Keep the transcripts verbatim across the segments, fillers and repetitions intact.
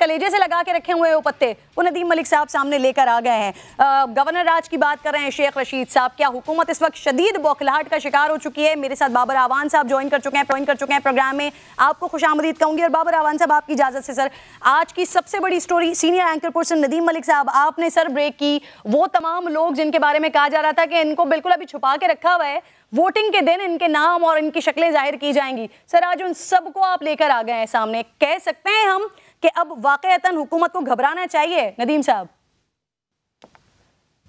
कलेजे से लगा के रखे हुए वो पत्ते वो नदीम मलिक साहब सामने लेकर आ गए हैं। गवर्नर राज की बात कर रहे हैं शेख रशीद साहब, क्या हुकूमत इस वक्त शदीद बौखलाहट का शिकार हो चुकी है? मेरे साथ बाबर अवान साहब ज्वाइन कर चुके हैं ज्वाइन कर चुके हैं प्रोग्राम में, आपको खुशामदीद कहूंगी। और बाबर अवान साहब आपकी इजाजत से सर, आज की सबसे बड़ी story senior anchor person Nadeem Malik साहब, आपने सर ब्रेक की, वो तमाम लोग जिनके बारे में कहा जा रहा था कि इनको बिल्कुल अभी छुपा के रखा हुआ है, वोटिंग के दिन इनके नाम और इनकी शक्लें जाहिर की जाएंगी, सर आज उन सबको आप लेकर आ गए हैं सामने। कह सकते हैं हम कि अब वाकईतन हुकूमत को घबराना चाहिए? नदीम साहब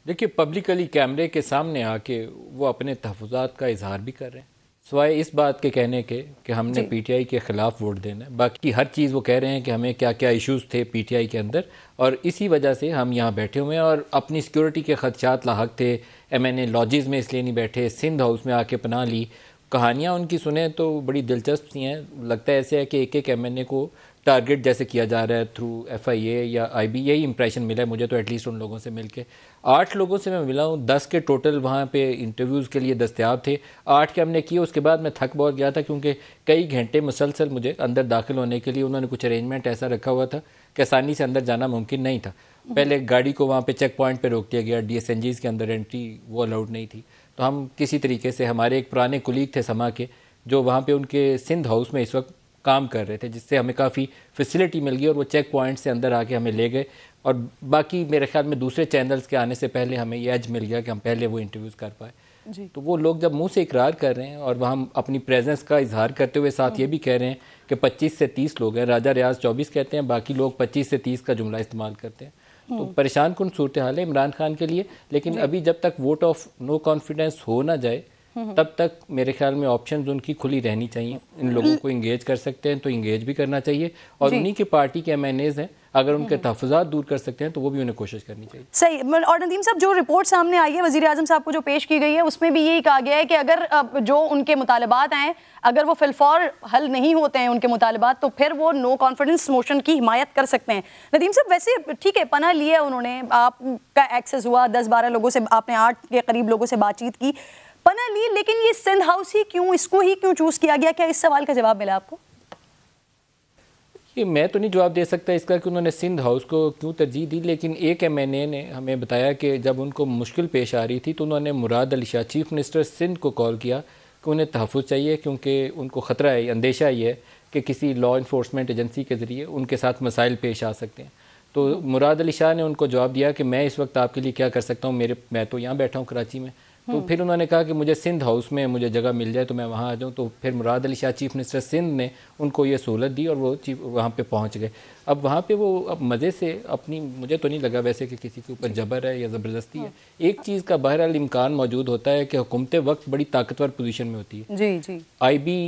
देखिए, पब्लिकली कैमरे के सामने आके वो अपने तहफ़्फ़ुज़ात का इजहार भी कर रहे हैं, सिवाय इस बात के कहने के कि हमने पीटीआई के ख़िलाफ़ वोट देना है। बाकी हर चीज़ वो कह रहे हैं कि हमें क्या क्या इश्यूज़ थे पीटीआई के अंदर और इसी वजह से हम यहाँ बैठे हुए हैं और अपनी सिक्योरिटी के ख़दशात लाहक थे, एमएनए लॉजेस में इसलिए नहीं बैठे, सिंध हाउस में आके पनाह ली। कहानियाँ उनकी सुने तो बड़ी दिलचस्प सी हैं, लगता है ऐसे है कि एक एक एमएनए को टारगेट जैसे किया जा रहा है थ्रू एफआईए या आईबी, यही इंप्रेशन मिला है मुझे तो एटलीस्ट उन लोगों से मिलके। आठ लोगों से मैं मिला हूँ, दस के टोटल वहाँ पे इंटरव्यूज़ के लिए दस्तयाब थे, आठ के हमने किए। उसके बाद मैं थक बहुत गया था क्योंकि कई घंटे मुसलसल मुझे अंदर दाखिल होने के लिए उन्होंने कुछ अरेंजमेंट ऐसा रखा हुआ था कि आसानी से अंदर जाना मुमकिन नहीं था। पहले गाड़ी को वहाँ पर चेक पॉइंट पर रोक दिया गया, डी एस एन जीज़ के अंदर एंट्री वो अलाउड नहीं थी। तो हम किसी तरीके से, हमारे एक पुराने कुलीग थे समा के जो वहाँ पे उनके सिंध हाउस में इस वक्त काम कर रहे थे, जिससे हमें काफ़ी फैसिलिटी मिल गई और वो चेक पॉइंट से अंदर आके हमें ले गए। और बाकी मेरे ख्याल में दूसरे चैनल्स के आने से पहले हमें ये एज मिल गया कि हम पहले वो इंटरव्यूज़ कर पाए। तो वो लोग जब मुंह से इकरार कर रहे हैं और वहाँ अपनी प्रेजेंस का इजहार करते हुए साथ ये भी कह रहे हैं कि पच्चीस से तीस लोग हैं, राजा रियाज चौबीस कहते हैं, बाकी लोग पच्चीस से तीस का जुमला इस्तेमाल करते हैं। तो परेशान कुन सूरत हाल है इमरान खान के लिए, लेकिन अभी जब तक वोट ऑफ नो कॉन्फिडेंस हो ना जाए तब तक मेरे ख्याल में ऑप्शंस उनकी खुली रहनी चाहिए। इन लोगों को इंगेज कर सकते हैं तो इंगेज भी करना चाहिए, और उन्हीं की पार्टी के एम एन एज़ हैं, अगर उनके तहफ़्फ़ुज़ात दूर कर सकते हैं तो वो भी उन्हें कोशिश करनी चाहिए। सही। और नदीम साहब जो रिपोर्ट सामने आई है वज़ीर आज़म साहब को जो पेश की गई है, उसमें भी यही कहा गया है कि अगर जो उनके मुतालबात हैं अगर वो फिलफौर हल नहीं होते हैं उनके मुतालबात, तो फिर वो नो कॉन्फिडेंस मोशन की हिमायत कर सकते हैं। नदीम साहब वैसे ठीक है, पनाह लिया उन्होंने, आपका एक्सेस हुआ, दस बारह लोगों से आपने, आठ के करीब लोगों से बातचीत की, पना ली, लेकिन ये सिंध हाउस ही क्यों, इसको ही क्यों चूज किया गया? क्या इस सवाल का जवाब मिला आपको? ये मैं तो नहीं जवाब दे सकता इसका कि उन्होंने सिंध हाउस को क्यों तरजीह दी, लेकिन एक एम एन ए ने हमें बताया कि जब उनको मुश्किल पेश आ रही थी तो उन्होंने मुराद अली शाह चीफ मिनिस्टर सिंध को कॉल किया कि उन्हें तहफ़्फ़ुज़ चाहिए क्योंकि उनको ख़तरा है, अंदेशा ही है कि किसी लॉ इन्फोर्समेंट एजेंसी के ज़रिए उनके साथ मसाइल पेश आ सकते हैं। तो मुराद अली शाह ने उनको जवाब दिया कि मैं इस वक्त आपके लिए क्या कर सकता हूँ, मेरे मैं तो यहाँ बैठा हूँ कराची में। तो फिर उन्होंने कहा कि मुझे सिंध हाउस में मुझे जगह मिल जाए तो मैं वहाँ आ जाऊँ। तो फिर मुराद अली शाह चीफ मिनिस्टर सिंध ने उनको ये सहूलत दी और वो चीफ वहाँ पे पहुँच गए। अब वहाँ पे वो अब मज़े से अपनी, मुझे तो नहीं लगा वैसे कि किसी के ऊपर जबर है या ज़बरदस्ती है। एक चीज़ का बहरहाल इम्कान मौजूद होता है कि हुकूमत वक्त बड़ी ताकतवर पोजीशन में होती है। जी जी, आई बी,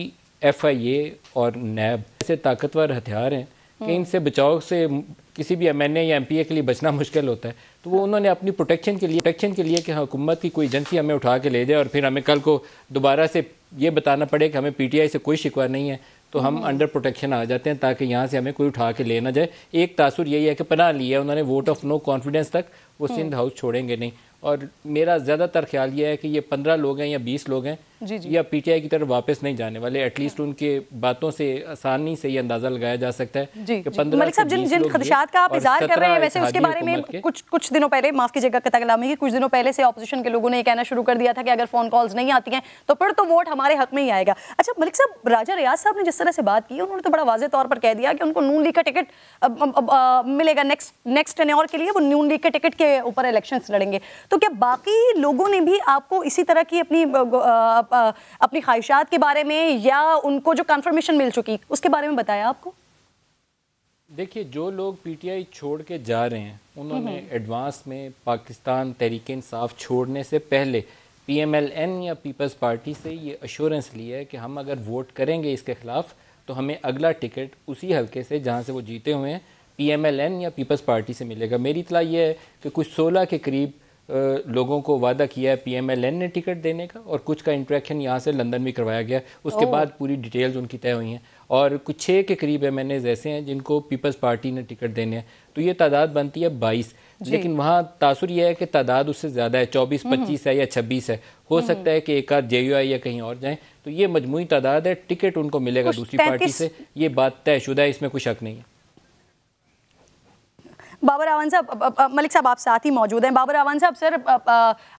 एफ आई ए और नैब ऐसे ताकतवर हथियार हैं कि इनसे बचाव से किसी भी एमएनए या एमपीए के लिए बचना मुश्किल होता है। तो वो उन्होंने अपनी प्रोटेक्शन के लिए प्रोटेक्शन के लिए कि हुकूमत की कोई एजेंसी हमें उठा के ले जाए और फिर हमें कल को दोबारा से ये बताना पड़े कि हमें पीटीआई से कोई शिकवा नहीं है, तो हम अंडर प्रोटेक्शन आ जाते हैं ताकि यहाँ से हमें कोई उठा के ले ना जाए। एक तासुर यही है कि पनाह लिया उन्होंने वोट ऑफ नो कॉन्फिडेंस तक वो सिंध हाउस छोड़ेंगे नहीं। और मेरा ज़्यादातर ख्याल ये है कि ये पंद्रह लोग हैं या बीस लोग हैं या पीटीआई की तरफ वापस नहीं जाने वाले, एटलीस्ट उनके बातों से आसानी से ये अंदाज़ा लगाया जा सकता है कि पंद्रह से बीस लोग का आप इजहार कर रहे हैं। वैसे उसके बारे में कुछ कुछ दिनों पहले, माफ कीजिएगा कताकलामी की, कुछ दिनों पहले से ऑपोजिशन के लोगों ने कहना शुरू कर दिया था कि अगर फोन कॉल्स नहीं आती हैं तो फिर तो वोट हमारे हक में ही आएगा। अच्छा मलिक साहब, राजा रियाज साहब ने जिस तरह से बात की उन्होंने तो बड़ा वाजे तौर पर कह दिया कि उनको नून लीग का टिकट अब, अब, अब, अब, मिलेगा नेक्स्ट नेक्स्ट टेन्योर के लिए, वो नून लीग के टिकट के ऊपर इलेक्शन लड़ेंगे। तो क्या बाकी लोगों ने भी आपको इसी तरह की अपनी अपनी ख्वाहिशात के बारे में या उनको जो कन्फर्मेशन मिल चुकी उसके बारे में बताया आपको? देखिए, जो लोग पीटीआई छोड़ के जा रहे हैं उन्होंने एडवांस में पाकिस्तान तहरीक इंसाफ छोड़ने से पहले पीएमएलएन या पीपल्स पार्टी से ये अश्योरेंस लिया है कि हम अगर वोट करेंगे इसके ख़िलाफ़ तो हमें अगला टिकट उसी हलके से जहां से वो जीते हुए हैं पीएमएलएन या पीपल्स पार्टी से मिलेगा। मेरी इतला ये है कि कुछ सोलह के करीब लोगों को वादा किया है पीएमएलएन ने टिकट देने का, और कुछ का इंटरेक्शन यहाँ से लंदन में करवाया गया, उसके बाद पूरी डिटेल्स उनकी तय हुई हैं। और कुछ छः के करीब एम एन एज ऐसे हैं जिनको पीपल्स पार्टी ने टिकट देने हैं, तो ये तादाद बनती है बाईस। लेकिन वहाँ तासुर यह है कि तादाद उससे ज़्यादा है, चौबीस पच्चीस है या छब्बीस है, हो सकता है कि एक आध जे यू आई या कहीं और जाएँ। तो ये मजमूई तादाद है, टिकट उनको मिलेगा दूसरी पार्टी से, ये बात तयशुदा है, इसमें कोई शक नहीं है। बाबर अवान साहब, मलिक साहब आप साथ ही मौजूद हैं। बाबर अवान साहब, सर